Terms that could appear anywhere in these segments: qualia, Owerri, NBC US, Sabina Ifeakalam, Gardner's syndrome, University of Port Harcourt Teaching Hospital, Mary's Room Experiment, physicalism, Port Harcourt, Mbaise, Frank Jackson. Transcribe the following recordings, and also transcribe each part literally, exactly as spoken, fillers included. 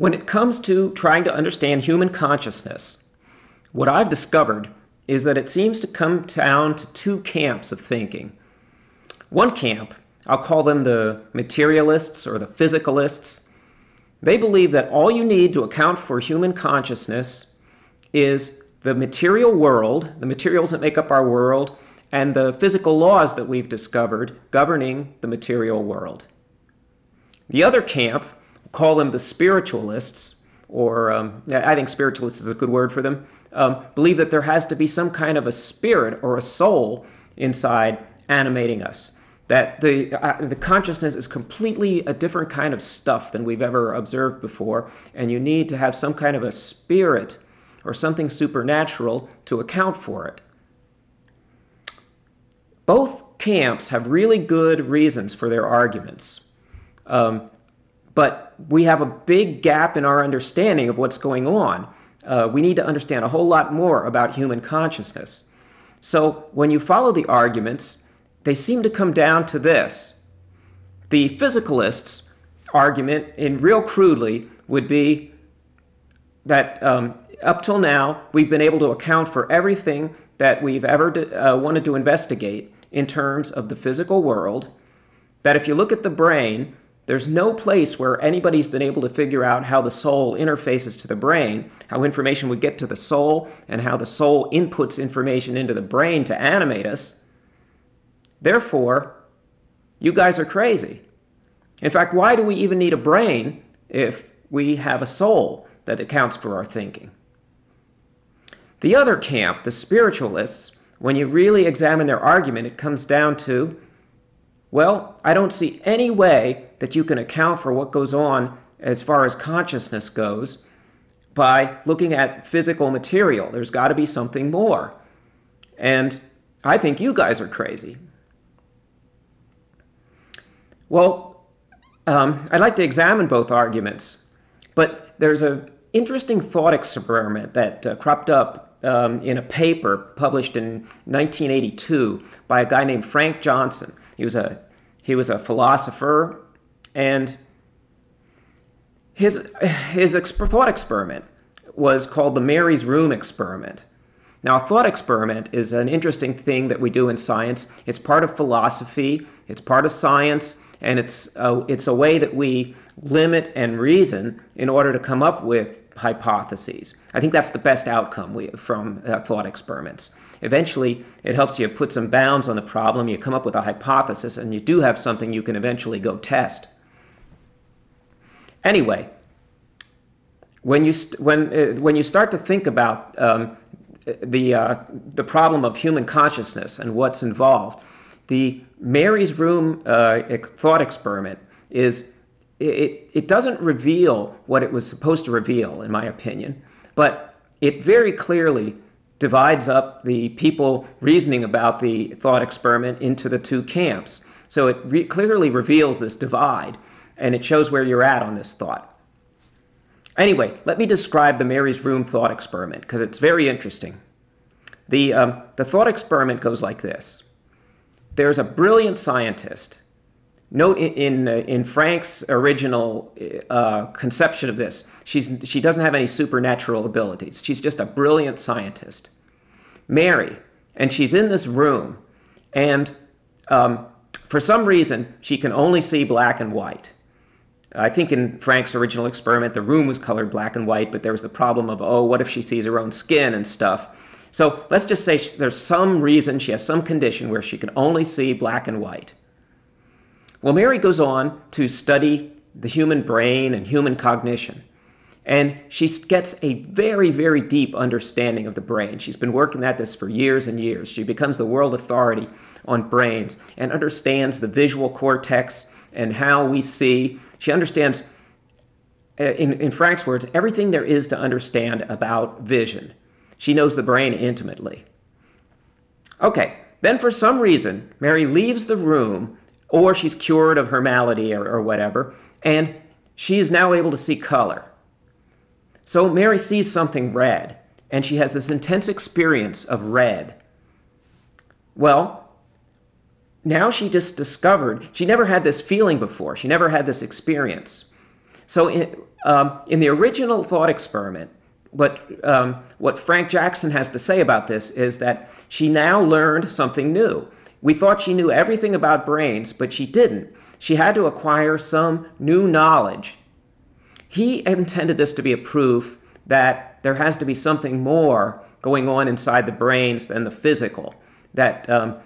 When it comes to trying to understand human consciousness, what I've discovered is that it seems to come down to two camps of thinking. One camp, I'll call them the materialists or the physicalists, they believe that all you need to account for human consciousness is the material world, the materials that make up our world, and the physical laws that we've discovered governing the material world. The other camp, call them the spiritualists, or um, I think spiritualists is a good word for them, um, believe that there has to be some kind of a spirit or a soul inside animating us. That the, uh, the consciousness is completely a different kind of stuff than we've ever observed before, and you need to have some kind of a spirit or something supernatural to account for it. Both camps have really good reasons for their arguments, um, but we have a big gap in our understanding of what's going on. Uh, we need to understand a whole lot more about human consciousness. So when you follow the arguments, they seem to come down to this. The physicalists' argument, in real crudely, would be that um, up till now, we've been able to account for everything that we've ever uh, wanted to investigate in terms of the physical world, that if you look at the brain, there's no place where anybody's been able to figure out how the soul interfaces to the brain, how information would get to the soul, and how the soul inputs information into the brain to animate us. Therefore, you guys are crazy. In fact, why do we even need a brain if we have a soul that accounts for our thinking? The other camp, the spiritualists, when you really examine their argument, it comes down to, well, I don't see any way that you can account for what goes on as far as consciousness goes by looking at physical material. There's got to be something more. And I think you guys are crazy. Well, um, I'd like to examine both arguments, but there's an interesting thought experiment that uh, cropped up um, in a paper published in nineteen eighty-two by a guy named Frank Jackson. He was a, he was a philosopher, and his, his exp- thought experiment was called the Mary's Room Experiment. Now, a thought experiment is an interesting thing that we do in science. It's part of philosophy, it's part of science, and it's a, it's a way that we limit and reason in order to come up with hypotheses. I think that's the best outcome we, from uh, thought experiments. Eventually, it helps you put some bounds on the problem, you come up with a hypothesis, and you do have something you can eventually go test. Anyway, when you, st when, uh, when you start to think about um, the, uh, the problem of human consciousness and what's involved, the Mary's Room uh, thought experiment is, it, it doesn't reveal what it was supposed to reveal, in my opinion, but it very clearly divides up the people reasoning about the thought experiment into the two camps. So it re clearly reveals this divide, and it shows where you're at on this thought. Anyway, let me describe the Mary's Room thought experiment, because it's very interesting. The, um, the thought experiment goes like this. There's a brilliant scientist. Note in, in, in Frank's original uh, conception of this, she's, she doesn't have any supernatural abilities. She's just a brilliant scientist. Mary, and she's in this room, and um, for some reason, she can only see black and white. I think in Frank's original experiment, the room was colored black and white, but there was the problem of, oh, what if she sees her own skin and stuff? So let's just say there's some reason, she has some condition where she can only see black and white. Well, Mary goes on to study the human brain and human cognition, and she gets a very, very deep understanding of the brain. She's been working at this for years and years. She becomes the world authority on brains and understands the visual cortex and how we see. She understands, in, in Frank's words, everything there is to understand about vision. She knows the brain intimately. Okay, then for some reason, Mary leaves the room, or she's cured of her malady or, or whatever, and she is now able to see color. So Mary sees something red, and she has this intense experience of red. Well, now she just discovered, she never had this feeling before. She never had this experience. So in, um, in the original thought experiment, what, um, what Frank Jackson has to say about this is that she now learned something new. We thought she knew everything about brains, but she didn't. She had to acquire some new knowledge. He intended this to be a proof that there has to be something more going on inside the brains than the physical. That um,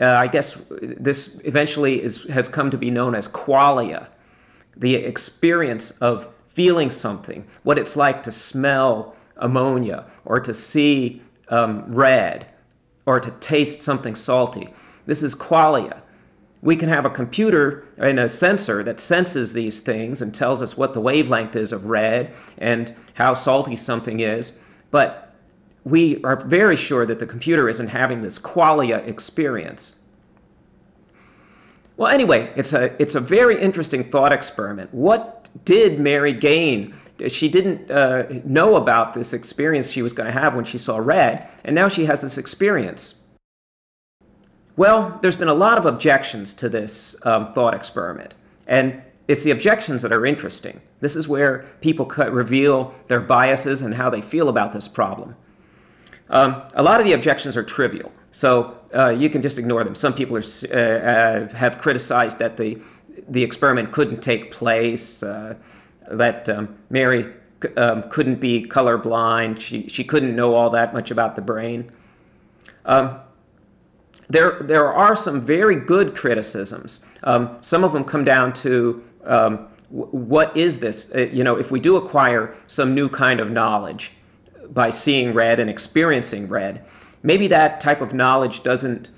uh, I guess this eventually is, has come to be known as qualia, the experience of feeling something, what it's like to smell ammonia or to see um, red or to taste something salty. This is qualia. We can have a computer and a sensor that senses these things and tells us what the wavelength is of red and how salty something is, but we are very sure that the computer isn't having this qualia experience. Well, anyway, it's a, it's a very interesting thought experiment. What did Mary gain? She didn't uh, know about this experience she was going to have when she saw red, and now she has this experience. Well, there's been a lot of objections to this um, thought experiment, and it's the objections that are interesting. This is where people cut, reveal their biases and how they feel about this problem. Um, a lot of the objections are trivial, so uh, you can just ignore them. Some people are, uh, have criticized that the, the experiment couldn't take place, uh, that um, Mary um, couldn't be colorblind, she, she couldn't know all that much about the brain. Um, there, there are some very good criticisms. Um, some of them come down to um, what is this? Uh, you know, if we do acquire some new kind of knowledge by seeing red and experiencing red, maybe that type of knowledge doesn't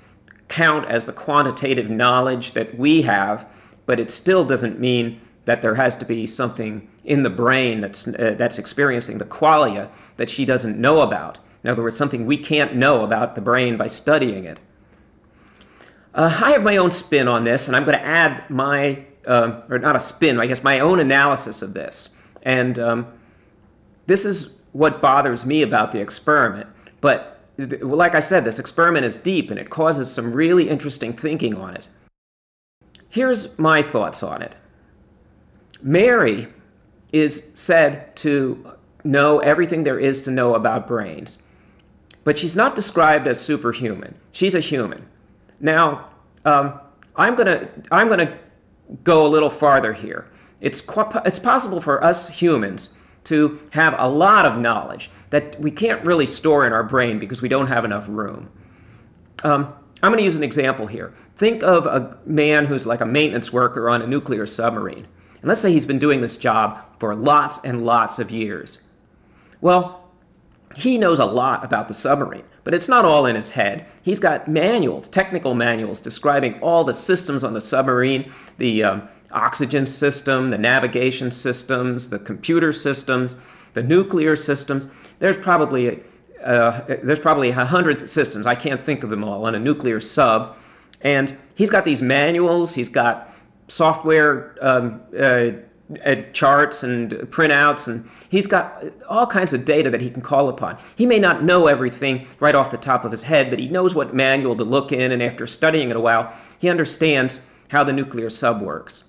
count as the quantitative knowledge that we have, but it still doesn't mean that there has to be something in the brain that's, uh, that's experiencing the qualia that she doesn't know about. In other words, something we can't know about the brain by studying it. Uh, I have my own spin on this, and I'm going to add my, uh, or not a spin, I guess my own analysis of this. And um, this is what bothers me about the experiment. But like I said, this experiment is deep, and it causes some really interesting thinking on it. Here's my thoughts on it. Mary is said to know everything there is to know about brains, but she's not described as superhuman. She's a human. Now, um, I'm gonna I'm gonna go a little farther here. It's quite, it's possible for us humans to have a lot of knowledge that we can't really store in our brain because we don't have enough room. Um, I'm going to use an example here. Think of a man who's like a maintenance worker on a nuclear submarine. And let's say he's been doing this job for lots and lots of years. Well, he knows a lot about the submarine, but it's not all in his head. He's got manuals, technical manuals, describing all the systems on the submarine, the um, oxygen system, the navigation systems, the computer systems, the nuclear systems. There's probably uh, there's probably a hundred systems. I can't think of them all on a nuclear sub. And he's got these manuals. He's got software um, uh, charts and printouts, and he's got all kinds of data that he can call upon. He may not know everything right off the top of his head, but he knows what manual to look in, and after studying it a while, he understands how the nuclear sub works.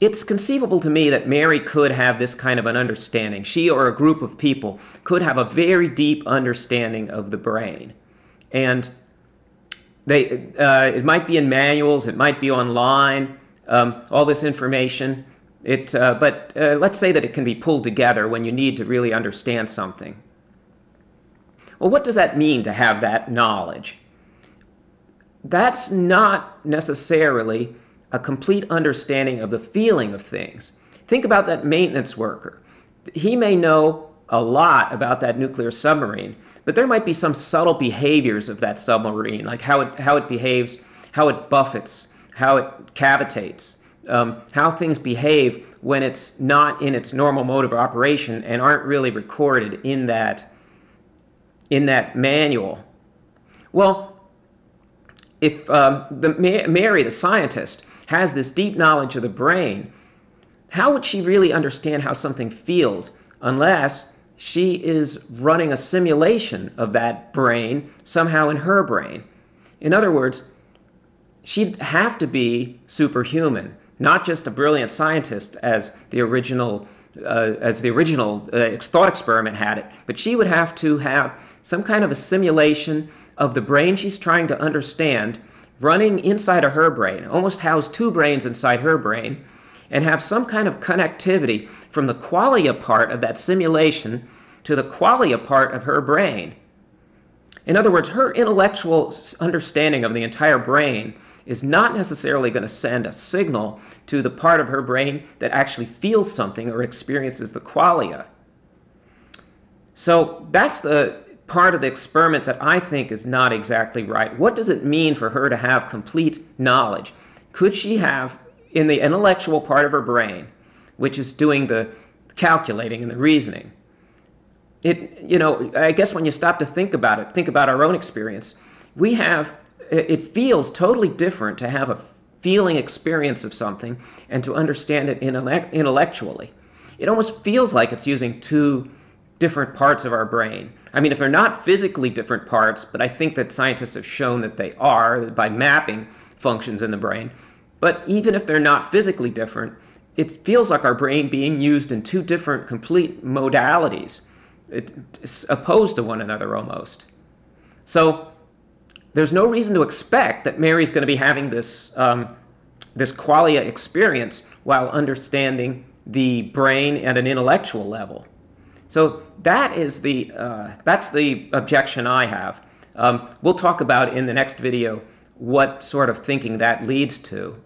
It's conceivable to me that Mary could have this kind of an understanding. She or a group of people could have a very deep understanding of the brain. And They, uh, it might be in manuals, it might be online, um, all this information. It, uh, but uh, let's say that it can be pulled together when you need to really understand something. Well, what does that mean to have that knowledge? That's not necessarily a complete understanding of the feeling of things. Think about that maintenance worker. He may know a lot about that nuclear submarine, but there might be some subtle behaviors of that submarine, like how it, how it behaves, how it buffets, how it cavitates, um, how things behave when it's not in its normal mode of operation and aren't really recorded in that, in that manual. Well, if um, the Ma Mary, the scientist, has this deep knowledge of the brain, how would she really understand how something feels unless she is running a simulation of that brain somehow in her brain? In other words, she'd have to be superhuman not just a brilliant scientist as the original uh, as the original uh, thought experiment had it, but she would have to have some kind of a simulation of the brain she's trying to understand running inside of her brain, almost house two brains inside her brain, and have some kind of connectivity from the qualia part of that simulation to the qualia part of her brain. In other words, her intellectual understanding of the entire brain is not necessarily going to send a signal to the part of her brain that actually feels something or experiences the qualia. So that's the part of the experiment that I think is not exactly right. What does it mean for her to have complete knowledge? Could she have, in the intellectual part of her brain, which is doing the calculating and the reasoning, it, you know, I guess when you stop to think about it, think about our own experience, we have, it feels totally different to have a feeling experience of something and to understand it intellectually. It almost feels like it's using two different parts of our brain. I mean, if they're not physically different parts, but I think that scientists have shown that they are by mapping functions in the brain. But even if they're not physically different, it feels like our brain being used in two different complete modalities. It's opposed to one another almost. So there's no reason to expect that Mary's going to be having this, um, this qualia experience while understanding the brain at an intellectual level. So that is the, uh, that's the objection I have. Um, we'll talk about in the next video what sort of thinking that leads to.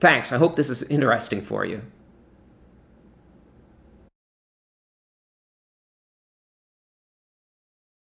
Thanks. I hope this is interesting for you.